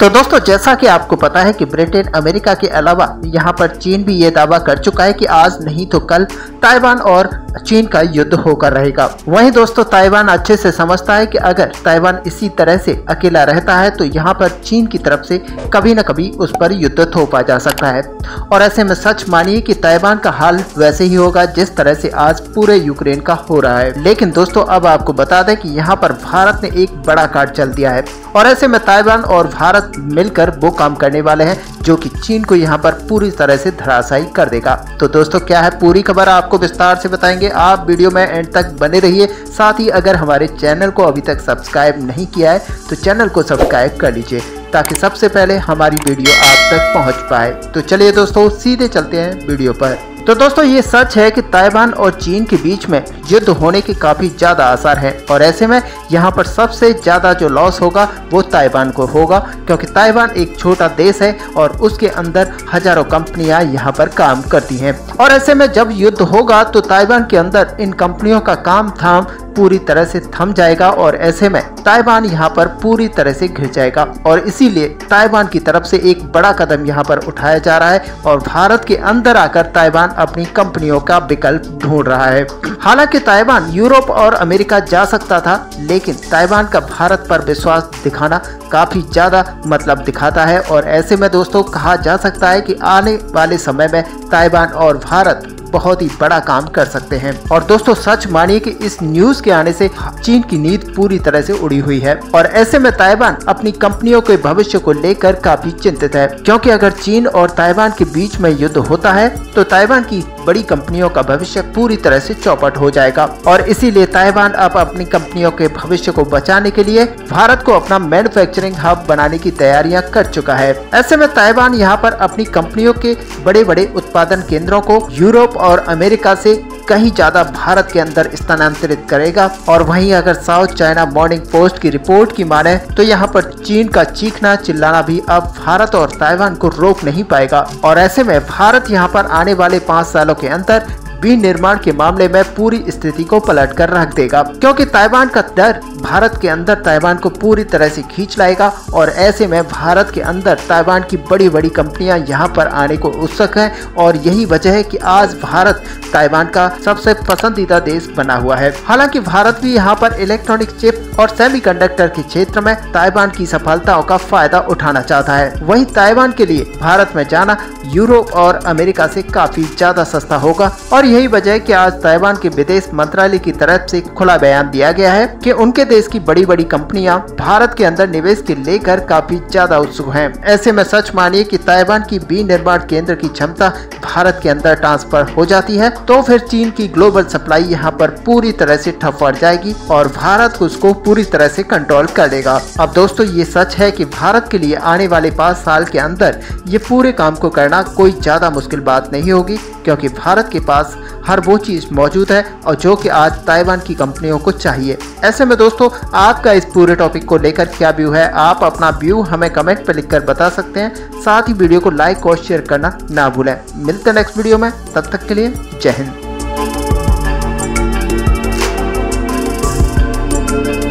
तो दोस्तों जैसा कि आपको पता है कि ब्रिटेन अमेरिका के अलावा यहाँ पर चीन भी ये दावा कर चुका है कि आज नहीं तो कल ताइवान और चीन का युद्ध होकर रहेगा। वहीं दोस्तों ताइवान अच्छे से समझता है कि अगर ताइवान इसी तरह से अकेला रहता है तो यहाँ पर चीन की तरफ से कभी न कभी उस पर युद्ध थोपा जा सकता है। और ऐसे में सच मानिए कि ताइवान का हाल वैसे ही होगा जिस तरह से आज पूरे यूक्रेन का हो रहा है। लेकिन दोस्तों अब आपको बता दें कि यहाँ पर भारत ने एक बड़ा कार्ड चल दिया है और ऐसे में ताइवान और भारत मिलकर वो काम करने वाले हैं जो कि चीन को यहाँ पर पूरी तरह से धराशायी कर देगा। तो दोस्तों क्या है पूरी खबर आपको विस्तार से बताएंगे, आप वीडियो में एंड तक बने रहिए। साथ ही अगर हमारे चैनल को अभी तक सब्सक्राइब नहीं किया है तो चैनल को सब्सक्राइब कर लीजिए ताकि सबसे पहले हमारी वीडियो आप तक पहुँच पाए। तो चलिए दोस्तों सीधे चलते हैं वीडियो पर। तो दोस्तों ये सच है कि ताइवान और चीन के बीच में युद्ध होने के काफ़ी ज़्यादा आसार हैं और ऐसे में यहाँ पर सबसे ज़्यादा जो लॉस होगा वो ताइवान को होगा क्योंकि ताइवान एक छोटा देश है और उसके अंदर हजारों कंपनियाँ यहाँ पर काम करती हैं। और ऐसे में जब युद्ध होगा तो ताइवान के अंदर इन कंपनियों का काम धाम पूरी तरह से थम जाएगा और ऐसे में ताइवान यहाँ पर पूरी तरह से घिर जाएगा। और इसीलिए ताइवान की तरफ से एक बड़ा कदम यहाँ पर उठाया जा रहा है और भारत के अंदर आकर ताइवान अपनी कंपनियों का विकल्प ढूंढ रहा है। हालांकि ताइवान यूरोप और अमेरिका जा सकता था लेकिन ताइवान का भारत पर विश्वास दिखाना काफी ज्यादा मतलब दिखाता है। और ऐसे में दोस्तों कहा जा सकता है कि आने वाले समय में ताइवान और भारत बहुत ही बड़ा काम कर सकते हैं। और दोस्तों सच मानिए कि इस न्यूज के आने से चीन की नींद पूरी तरह से उड़ी हुई है और ऐसे में ताइवान अपनी कंपनियों के भविष्य को लेकर काफी चिंतित है क्योंकि अगर चीन और ताइवान के बीच में युद्ध होता है तो ताइवान की बड़ी कंपनियों का भविष्य पूरी तरह से चौपट हो जाएगा। और इसीलिए ताइवान अब अपनी कंपनियों के भविष्य को बचाने के लिए भारत को अपना मैन्युफैक्चरिंग हब बनाने की तैयारियां कर चुका है। ऐसे में ताइवान यहां पर अपनी कंपनियों के बड़े बड़े उत्पादन केंद्रों को यूरोप और अमेरिका से कहीं ज्यादा भारत के अंदर स्थानांतरित करेगा। और वहीं अगर साउथ चाइना मॉर्निंग पोस्ट की रिपोर्ट की माने तो यहाँ पर चीन का चीखना चिल्लाना भी अब भारत और ताइवान को रोक नहीं पाएगा। और ऐसे में भारत यहाँ पर आने वाले 5 सालों के अंदर विनिर्माण के मामले में पूरी स्थिति को पलट कर रख देगा क्योंकि ताइवान का डर भारत के अंदर ताइवान को पूरी तरह से खींच लाएगा। और ऐसे में भारत के अंदर ताइवान की बड़ी बड़ी कंपनियां यहां पर आने को उत्सुक हैं और यही वजह है कि आज भारत ताइवान का सबसे पसंदीदा देश बना हुआ है। हालांकि भारत भी यहाँ पर इलेक्ट्रॉनिक चिप और सेमीकंडक्टर के क्षेत्र में ताइवान की सफलताओं का फायदा उठाना चाहता है। वही ताइवान के लिए भारत में जाना यूरोप और अमेरिका से काफी ज्यादा सस्ता होगा और यही वजह है कि आज ताइवान के विदेश मंत्रालय की तरफ से खुला बयान दिया गया है कि उनके देश की बड़ी बड़ी कंपनियां भारत के अंदर निवेश के लेकर काफी ज्यादा उत्सुक हैं। ऐसे में सच मानिए कि ताइवान की विनिर्माण केंद्र की क्षमता भारत के अंदर ट्रांसफर हो जाती है तो फिर चीन की ग्लोबल सप्लाई यहाँ पर पूरी तरह से ठप पड़ जाएगी और भारत उसको पूरी तरह से कंट्रोल कर लेगा। अब दोस्तों ये सच है कि भारत के लिए आने वाले 5 साल के अंदर ये पूरे काम को करना कोई ज्यादा मुश्किल बात नहीं होगी क्योंकि भारत के पास हर वो चीज मौजूद है और जो कि आज ताइवान की कंपनियों को चाहिए। ऐसे में दोस्तों आपका इस पूरे टॉपिक को लेकर क्या व्यू है, आप अपना व्यू हमें कमेंट पर लिखकर बता सकते हैं। साथ ही वीडियो को लाइक और शेयर करना ना भूलें। मिलते हैं नेक्स्ट वीडियो में, तब तक के लिए जय हिंद।